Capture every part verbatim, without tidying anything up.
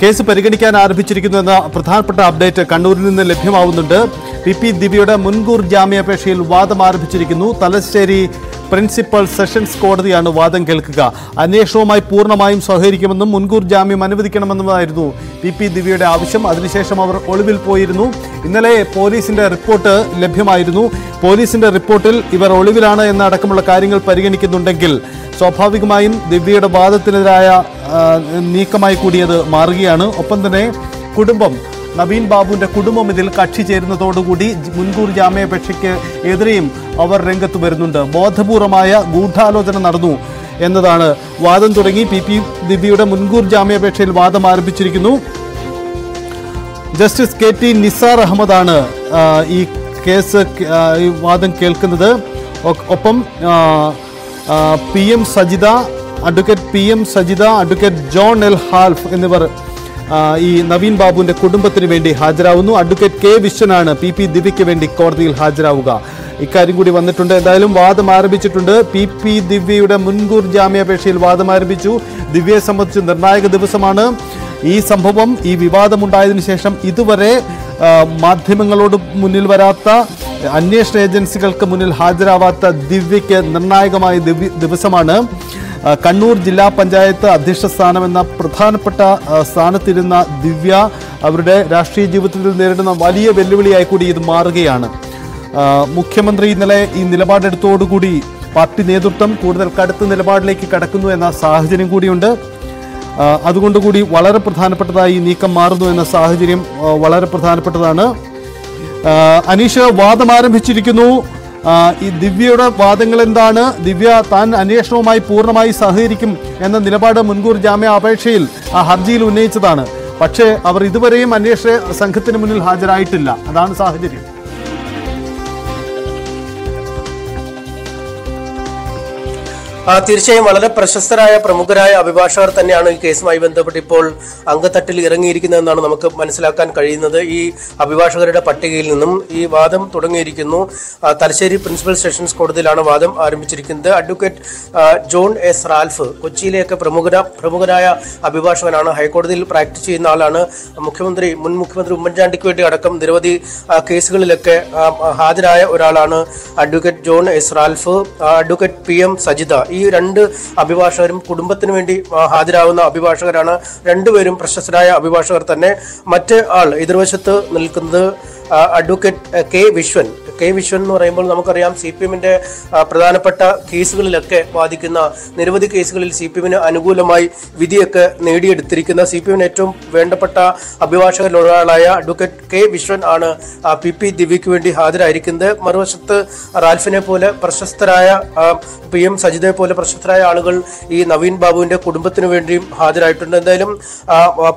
Case പരിഗണിക്കാൻ ആരംഭിച്ചിരിക്കുന്നുവെന്ന പ്രധാനപ്പെട്ട update കണ്ണൂരിൽ നിന്ന് ലഭ്യമാവുന്നുണ്ട്. പി പി ദിവ്യയുടെ മുൻകൂർ ജാമ്യാപേക്ഷയിൽ വാദം ആരംഭിച്ചിരിക്കുന്നു. തലശ്ശേരി പ്രിൻസിപ്പൽ സെഷൻസ് കോടതിയാണ് വാദം കേൾക്കുക. അന്വേഷണവുമായി പൂർണ്ണമായും സഹകരിക്കുമെന്നും മുൻകൂർ ജാമ്യം അനുവദിക്കണമെന്നുമായിരുന്നു പി പി ദിവ്യയുടെ ആവശ്യം. അതിനുശേഷം അവർ ഒളിവിൽ പോയിരുന്നു. ഇന്നലെ പോലീസിന്റെ റിപ്പോർട്ട് ലഭ്യമായിരുന്നു. പോലീസിന്റെ റിപ്പോർട്ടിൽ ഇവർ ഒളിവിലാണ് എന്ന അടക്കമുള്ള കാര്യങ്ങൾ പരിഗണിക്കുന്നുണ്ടെങ്കിൽ സ്വാഭാവികമായും ദിവ്യയുടെ വാദത്തിനെതിരായ നീക്കമായി കൂടിയത് മാറുകയാണ്. ഒപ്പം തന്നെ കുടുംബം, നവീൻ ബാബുവിൻ്റെ കുടുംബം ഇതിൽ കക്ഷി ചേരുന്നതോടുകൂടി മുൻകൂർ ജാമ്യാപേക്ഷയ്ക്ക് എതിരെയും അവർ രംഗത്ത് വരുന്നുണ്ട്. ബോധപൂർവമായ ഗൂഢാലോചന നടന്നു എന്നതാണ് വാദം തുടങ്ങി പി പി ദിവ്യയുടെ മുൻകൂർ ജാമ്യാപേക്ഷയിൽ വാദം ആരംഭിച്ചിരിക്കുന്നു. ജസ്റ്റിസ് കെ ടി നിസാർ അഹമ്മദാണ് ഈ കേസ് വാദം കേൾക്കുന്നത്. ഒപ്പം P M Sajitha, advocate P M Sajitha, advocate John L half എന്നിവർ ഈ നവീൻ ബാബുവിൻ്റെ കുടുംബത്തിന് വേണ്ടി ഹാജരാകുന്നു. അഡ്വക്കേറ്റ് കെ വിശ്വനാണ് പി പി ദിവ്യയ്ക്ക് വേണ്ടി കോടതിയിൽ ഹാജരാവുക. ഇക്കാര്യം കൂടി വന്നിട്ടുണ്ട്. എന്തായാലും വാദം ആരംഭിച്ചിട്ടുണ്ട്. പി പി ദിവ്യയുടെ മുൻകൂർ ജാമ്യാപേക്ഷയിൽ വാദം ആരംഭിച്ചു. ദിവ്യയെ സംബന്ധിച്ച് നിർണായക ദിവസമാണ്. ഈ സംഭവം, ഈ വിവാദമുണ്ടായതിനു ശേഷം ഇതുവരെ മാധ്യമങ്ങളോട് മുന്നിൽ വരാത്ത, അന്വേഷണ ഏജൻസികൾക്ക് മുന്നിൽ ഹാജരാവാത്ത ദിവ്യയ്ക്ക് നിർണായകമായ ദിവസമാണ്. കണ്ണൂർ ജില്ലാ പഞ്ചായത്ത് അധ്യക്ഷ സ്ഥാനമെന്ന പ്രധാനപ്പെട്ട സ്ഥാനത്തിരുന്ന ദിവ്യ അവരുടെ രാഷ്ട്രീയ ജീവിതത്തിൽ നേരിടുന്ന വലിയ വെല്ലുവിളിയായി കൂടി ഇത് മാറുകയാണ്. മുഖ്യമന്ത്രി ഇന്നലെ ഈ നിലപാടെടുത്തോടുകൂടി പാർട്ടി നേതൃത്വം കൂടുതൽ കടുത്ത നിലപാടിലേക്ക് കടക്കുന്നു എന്ന സാഹചര്യം കൂടിയുണ്ട്. അതുകൊണ്ടുകൂടി വളരെ പ്രധാനപ്പെട്ടതായി ഈ നീക്കം മാറുന്നു എന്ന സാഹചര്യം വളരെ പ്രധാനപ്പെട്ടതാണ്. അനീഷ്, വാദം ആരംഭിച്ചിരിക്കുന്നു. ഈ ദിവ്യയുടെ വാദങ്ങൾ എന്താണ്? ദിവ്യ താൻ അന്വേഷണവുമായി പൂർണ്ണമായി സഹകരിക്കും എന്ന നിലപാട് മുൻകൂർ ജാമ്യ അപേക്ഷയിൽ, ആ ഹർജിയിൽ ഉന്നയിച്ചതാണ്. പക്ഷേ അവർ ഇതുവരെയും അന്വേഷണ സംഘത്തിന് മുന്നിൽ ഹാജരായിട്ടില്ല. അതാണ് സാഹചര്യം. തീർച്ചയായും വളരെ പ്രശസ്തരായ പ്രമുഖരായ അഭിഭാഷകർ തന്നെയാണ് ഈ കേസുമായി ബന്ധപ്പെട്ട് ഇപ്പോൾ അംഗത്തട്ടിൽ ഇറങ്ങിയിരിക്കുന്നതെന്നാണ് നമുക്ക് മനസ്സിലാക്കാൻ കഴിയുന്നത്. ഈ അഭിഭാഷകരുടെ പട്ടികയിൽ നിന്നും ഈ വാദം തുടങ്ങിയിരിക്കുന്നു. തലശ്ശേരി പ്രിൻസിപ്പൽ സെഷൻസ് കോടതിയിലാണ് വാദം ആരംഭിച്ചിരിക്കുന്നത്. അഡ്വക്കേറ്റ് ജോൺ എസ് റാൽഫ് കൊച്ചിയിലെയൊക്കെ പ്രമുഖ പ്രമുഖനായ അഭിഭാഷകനാണ്. ഹൈക്കോടതിയിൽ പ്രാക്ടീസ് ചെയ്യുന്ന ആളാണ്. മുഖ്യമന്ത്രി മുൻ മുഖ്യമന്ത്രി ഉമ്മൻചാണ്ടിക്ക് വേണ്ടി അടക്കം നിരവധി കേസുകളിലൊക്കെ ഹാജരായ ഒരാളാണ് advocate John S Ralph. Advocate P M Sajitha, ഈ രണ്ട് അഭിഭാഷകരും കുടുംബത്തിന് വേണ്ടി ഹാജരാകുന്ന അഭിഭാഷകരാണ്. രണ്ടുപേരും പ്രശസ്തരായ അഭിഭാഷകർ തന്നെ. മറ്റേ ആൾ എതിർവശത്ത് നിൽക്കുന്നത് advocate K Vishwan. K Vishwan എന്ന് പറയുമ്പോൾ നമുക്കറിയാം സി പി എമ്മിൻ്റെ പ്രധാനപ്പെട്ട കേസുകളിലൊക്കെ വാദിക്കുന്ന, നിരവധി കേസുകളിൽ സി പി എമ്മിന് അനുകൂലമായി വിധിയൊക്കെ നേടിയെടുത്തിരിക്കുന്ന, സി പി എമ്മിന് ഏറ്റവും വേണ്ടപ്പെട്ട അഭിഭാഷകരിലൊരാളായ അഡ്വക്കേറ്റ് കെ വിശ്വൻ ആണ് പി പി ദിവ്യയ്ക്ക് വേണ്ടി ഹാജരായിരിക്കുന്നത്. മറുവശത്ത് റാൽഫിനെ പോലെ പ്രശസ്തരായ, പി എം സജിതയെ പോലെ പ്രശസ്തരായ ആളുകൾ ഈ നവീൻ ബാബുവിൻ്റെ കുടുംബത്തിന് വേണ്ടിയും ഹാജരായിട്ടുണ്ട്. എന്തായാലും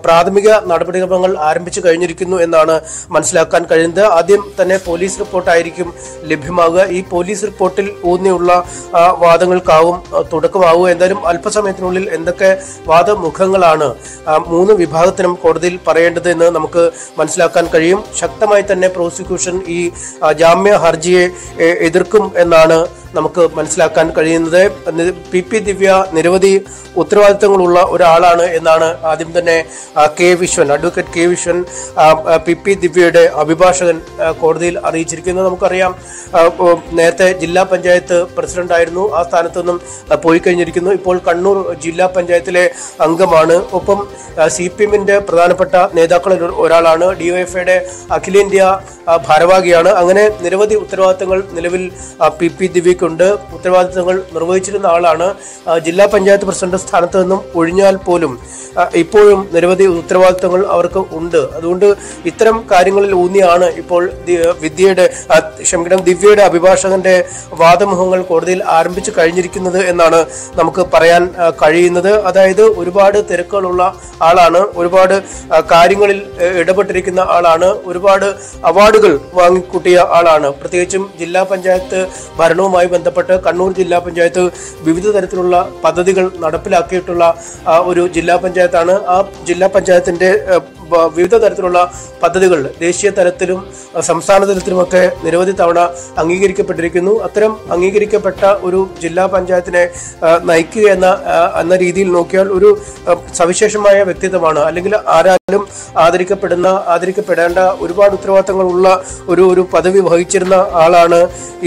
പ്രാഥമിക നടപടിക്രമങ്ങൾ ആരംഭിച്ചു കഴിഞ്ഞിരിക്കുന്നു എന്നാണ് മനസ്സിലാക്കാൻ കഴിയുന്നത്. ആദ്യം തന്നെ പോലീസ് റിപ്പോർട്ടായിരിക്കും ലഭ്യമാവുക. ഈ പോലീസ് റിപ്പോർട്ടിൽ ഊന്നിയുള്ള വാദങ്ങൾക്കാവും തുടക്കമാവുക. എന്തായാലും അല്പസമയത്തിനുള്ളിൽ എന്തൊക്കെ വാദമുഖങ്ങളാണ് മൂന്ന് വിഭാഗത്തിനും കോടതിയിൽ പറയേണ്ടത് എന്ന് നമുക്ക് മനസ്സിലാക്കാൻ കഴിയും. ശക്തമായി തന്നെ പ്രോസിക്യൂഷൻ ഈ ജാമ്യ ഹർജിയെ എതിർക്കും എന്നാണ് നമുക്ക് മനസ്സിലാക്കാൻ കഴിയുന്നത്. പി പി ദിവ്യ നിരവധി ഉത്തരവാദിത്തങ്ങളുള്ള ഒരാളാണ് എന്നാണ് ആദ്യം തന്നെ K Vishwan, advocate K Viswan, P P ദിവ്യയുടെ അഭിഭാഷകൻ കോടതിയിൽ അറിയിച്ചിരിക്കുന്നത്. നമുക്കറിയാം നേരത്തെ ജില്ലാ പഞ്ചായത്ത് പ്രസിഡന്റ് ആയിരുന്നു. ആ സ്ഥാനത്തു നിന്നും പോയി കഴിഞ്ഞിരിക്കുന്നു. ഇപ്പോൾ കണ്ണൂർ ജില്ലാ പഞ്ചായത്തിലെ അംഗമാണ്. ഒപ്പം സി പി എമ്മിൻ്റെ പ്രധാനപ്പെട്ട നേതാക്കളിൽ ഒരാളാണ്. ഡി വൈ എഫ് ഐയുടെ അഖിലേന്ത്യാ ഭാരവാഹിയാണ്. അങ്ങനെ നിരവധി ഉത്തരവാദിത്തങ്ങൾ നിലവിൽ പി പി ദിവ്യ ണ്ട് ഉത്തരവാദിത്തങ്ങൾ നിർവഹിച്ചിരുന്ന ആളാണ്. ജില്ലാ പഞ്ചായത്ത് പ്രസിഡന്റ് സ്ഥാനത്ത് നിന്നും ഒഴിഞ്ഞാൽ പോലും ഇപ്പോഴും നിരവധി ഉത്തരവാദിത്തങ്ങൾ അവർക്ക് ഉണ്ട്. അതുകൊണ്ട് ഇത്തരം കാര്യങ്ങളിൽ ഊന്നിയാണ് ഇപ്പോൾ വിദ്യയുടെ ക്ഷമിക്കണം ദിവ്യയുടെ അഭിഭാഷകന്റെ വാദമുഖങ്ങൾ കോടതിയിൽ ആരംഭിച്ചു കഴിഞ്ഞിരിക്കുന്നത് എന്നാണ് നമുക്ക് പറയാൻ കഴിയുന്നത്. അതായത് ഒരുപാട് തിരക്കുകളുള്ള ആളാണ്, ഒരുപാട് കാര്യങ്ങളിൽ ഇടപെട്ടിരിക്കുന്ന ആളാണ്, ഒരുപാട് അവാർഡുകൾ വാങ്ങിക്കൂട്ടിയ ആളാണ്. പ്രത്യേകിച്ചും ജില്ലാ പഞ്ചായത്ത് ഭരണവുമായി ബന്ധപ്പെട്ട് കണ്ണൂർ ജില്ലാ പഞ്ചായത്ത് വിവിധ തരത്തിലുള്ള പദ്ധതികൾ നടപ്പിലാക്കിയിട്ടുള്ള ഒരു ജില്ലാ പഞ്ചായത്താണ്. ആ ജില്ലാ പഞ്ചായത്തിൻ്റെ വിവിധ തരത്തിലുള്ള പദ്ധതികൾ ദേശീയ തലത്തിലും സംസ്ഥാന തലത്തിലുമൊക്കെ നിരവധി തവണ അംഗീകരിക്കപ്പെട്ടിരിക്കുന്നു. അത്തരം അംഗീകരിക്കപ്പെട്ട ഒരു ജില്ലാ പഞ്ചായത്തിനെ നയിക്കുക എന്ന എന്ന രീതിയിൽ നോക്കിയാൽ ഒരു സവിശേഷമായ വ്യക്തിത്വമാണ്, അല്ലെങ്കിൽ ആരാലും ആദരിക്കപ്പെടുന്ന ആദരിക്കപ്പെടേണ്ട ഒരുപാട് ഉത്തരവാദിത്തങ്ങളുള്ള ഒരു ഒരു പദവി വഹിച്ചിരുന്ന ആളാണ്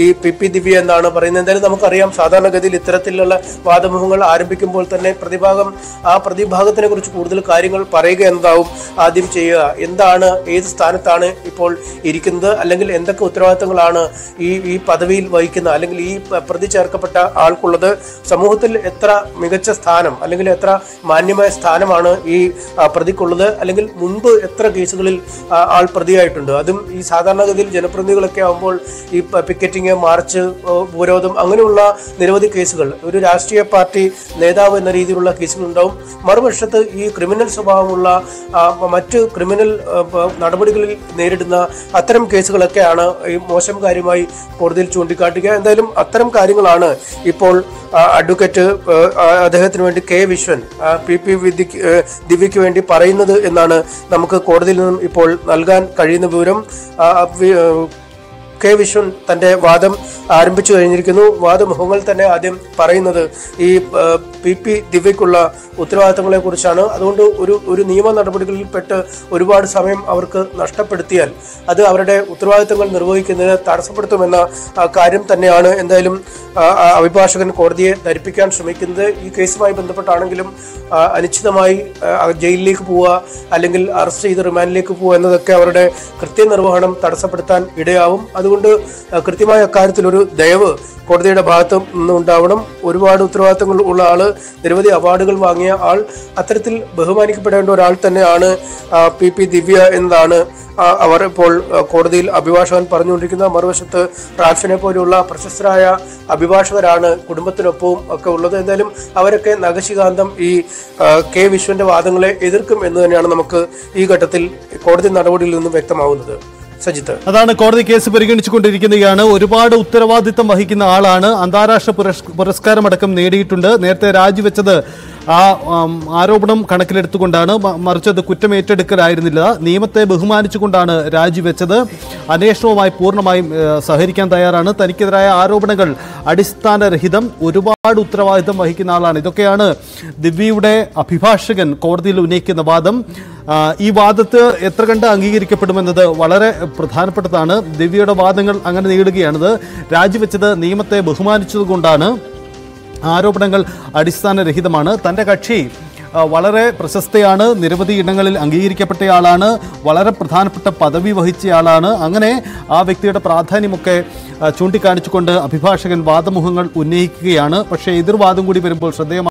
ഈ പി പി ദിവ്യ എന്നാണ് പറയുന്നത്. എന്തായാലും നമുക്കറിയാം, സാധാരണഗതിയിൽ ഇത്തരത്തിലുള്ള വാദമുഖങ്ങൾ ആരംഭിക്കുമ്പോൾ തന്നെ പ്രതിഭാഗം ആ പ്രതിഭാഗത്തിനെ കുറിച്ച് കൂടുതൽ കാര്യങ്ങൾ പറയുക എന്നതാവും ആദ്യം ചെയ്യുക. എന്താണ്, ഏത് സ്ഥാനത്താണ് ഇപ്പോൾ ഇരിക്കുന്നത്, അല്ലെങ്കിൽ എന്തൊക്കെ ഉത്തരവാദിത്തങ്ങളാണ് ഈ ഈ പദവിയിൽ വഹിക്കുന്ന അല്ലെങ്കിൽ ഈ പ്രതി ചേർക്കപ്പെട്ട ആൾക്കുള്ളത്, സമൂഹത്തിൽ എത്ര മികച്ച സ്ഥാനം അല്ലെങ്കിൽ എത്ര മാന്യമായ സ്ഥാനമാണ് ഈ പ്രതിക്കുള്ളത്, അല്ലെങ്കിൽ മുൻപ് എത്ര കേസുകളിൽ ആൾ പ്രതിയായിട്ടുണ്ട്, അതും ഈ സാധാരണഗതിയിൽ ജനപ്രതിനിധികളൊക്കെ ആകുമ്പോൾ ഈ പിക്കറ്റിങ്, മാർച്ച്, ഉപരോധം അങ്ങനെയുള്ള നിരവധി കേസുകൾ ഒരു രാഷ്ട്രീയ പാർട്ടി നേതാവ് എന്ന രീതിയിലുള്ള കേസുകളുണ്ടാവും. മറുവശത്ത് ഈ ക്രിമിനൽ സ്വഭാവമുള്ള മറ്റ് ക്രിമിനൽ നടപടികളിൽ നേരിടുന്ന അത്തരം കേസുകളൊക്കെയാണ് ഈ മോശം കാര്യമായി കോടതിയിൽ ചൂണ്ടിക്കാട്ടുക. എന്തായാലും അത്തരം കാര്യങ്ങളാണ് ഇപ്പോൾ അഡ്വക്കേറ്റ് അദ്ദേഹത്തിന് വേണ്ടി കെ വിശ്വൻ പി പി ദിവ്യയ്ക്ക് വേണ്ടി പറയുന്നത് എന്നാണ് നമുക്ക് കോടതിയിൽ നിന്നും ഇപ്പോൾ നൽകാൻ കഴിയുന്ന വിവരം. കെ വിശ്വൻ തൻ്റെ വാദം ആരംഭിച്ചു കഴിഞ്ഞിരിക്കുന്നു. വാദമുഖങ്ങൾ തന്നെ ആദ്യം പറയുന്നത് ഈ പി പി ദിവ്യയ്ക്കുള്ള ഉത്തരവാദിത്തങ്ങളെ കുറിച്ചാണ്. അതുകൊണ്ട് ഒരു ഒരു നിയമ നടപടികളിൽപ്പെട്ട് ഒരുപാട് സമയം അവർക്ക് നഷ്ടപ്പെടുത്തിയാൽ അത് അവരുടെ ഉത്തരവാദിത്തങ്ങൾ നിർവഹിക്കുന്നതിന് തടസ്സപ്പെടുത്തുമെന്ന കാര്യം തന്നെയാണ് എന്തായാലും അഭിഭാഷകൻ കോടതിയെ ധരിപ്പിക്കാൻ ശ്രമിക്കുന്നത്. ഈ കേസുമായി ബന്ധപ്പെട്ടാണെങ്കിലും അനിശ്ചിതമായി ജയിലിലേക്ക് പോവുക അല്ലെങ്കിൽ അറസ്റ്റ് ചെയ്ത് റിമാൻഡിലേക്ക് പോവുക എന്നതൊക്കെ അവരുടെ കൃത്യനിർവഹണം തടസ്സപ്പെടുത്താൻ ഇടയാവും. അതുകൊണ്ട് കൃത്യമായ അക്കാര്യത്തിലൊരു ദയവ് കോടതിയുടെ ഭാഗത്ത് നിന്നുണ്ടാവണം. ഒരുപാട് ഉത്തരവാദിത്തങ്ങൾ ഉള്ള ആള്, നിരവധി അവാർഡുകൾ വാങ്ങിയ ആൾ, അത്തരത്തിൽ ബഹുമാനിക്കപ്പെടേണ്ട ഒരാൾ തന്നെയാണ് പി പി ദിവ്യ എന്നതാണ് അവർ ഇപ്പോൾ കോടതിയിൽ അഭിഭാഷകൻ പറഞ്ഞുകൊണ്ടിരിക്കുന്നത്. മറുവശത്ത് റാഫിനെ പോലെയുള്ള പ്രശസ്തരായ അഭിഭാഷകരാണ് കുടുംബത്തിനൊപ്പവും ഒക്കെ ഉള്ളത്. എന്തായാലും അവരൊക്കെ നഖശികാന്തം ഈ കെ വിശ്വന്റെ വാദങ്ങളെ എതിർക്കും എന്ന് തന്നെയാണ് നമുക്ക് ഈ ഘട്ടത്തിൽ കോടതി നടപടിയിൽ നിന്നും വ്യക്തമാവുന്നത്. അതാണ് കോടതി കേസ് പരിഗണിച്ചുകൊണ്ടിരിക്കുകയാണ്. ഒരുപാട് ഉത്തരവാദിത്തം വഹിക്കുന്ന ആളാണ്. അന്താരാഷ്ട്ര പുരസ്കാരമടക്കം നേടിയിട്ടുണ്ട്. നേരത്തെ രാജിവെച്ചത് ആ ആരോപണം കണക്കിലെടുത്തുകൊണ്ടാണ്, മറിച്ച് അത് കുറ്റമേറ്റെടുക്കലായിരുന്നില്ല. നിയമത്തെ ബഹുമാനിച്ചുകൊണ്ടാണ് രാജിവെച്ചത്. അന്വേഷണവുമായി പൂർണ്ണമായും സഹകരിക്കാൻ തയ്യാറാണ്. തനിക്കെതിരായ ആരോപണങ്ങൾ അടിസ്ഥാനരഹിതം. ഒരുപാട് ഉത്തരവാദിത്തം വഹിക്കുന്ന ആളാണ്. ഇതൊക്കെയാണ് ദിവ്യയുടെ അഭിഭാഷകൻ കോടതിയിൽ ഉന്നയിക്കുന്ന വാദം. ഈ വാദത്ത് എത്ര കണ്ട് അംഗീകരിക്കപ്പെടുമെന്നത് വളരെ പ്രധാനപ്പെട്ടതാണ്. ദിവ്യയുടെ വാദങ്ങൾ അങ്ങനെ നീളുകയാണത്. രാജിവെച്ചത് നിയമത്തെ ബഹുമാനിച്ചതുകൊണ്ടാണ്. ആരോപണങ്ങൾ അടിസ്ഥാനരഹിതമാണ്. തൻ്റെ കക്ഷി വളരെ പ്രശസ്തയാണ്, നിരവധി ഇടങ്ങളിൽ അംഗീകരിക്കപ്പെട്ടയാളാണ്, വളരെ പ്രധാനപ്പെട്ട പദവി വഹിച്ചയാളാണ്. അങ്ങനെ ആ വ്യക്തിയുടെ പ്രാധാന്യമൊക്കെ ചൂണ്ടിക്കാണിച്ചുകൊണ്ട് അഭിഭാഷകൻ വാദമുഖങ്ങൾ ഉന്നയിക്കുകയാണ്. പക്ഷേ എതിർവാദം കൂടി വരുമ്പോൾ ശ്രദ്ധേയമാണ്.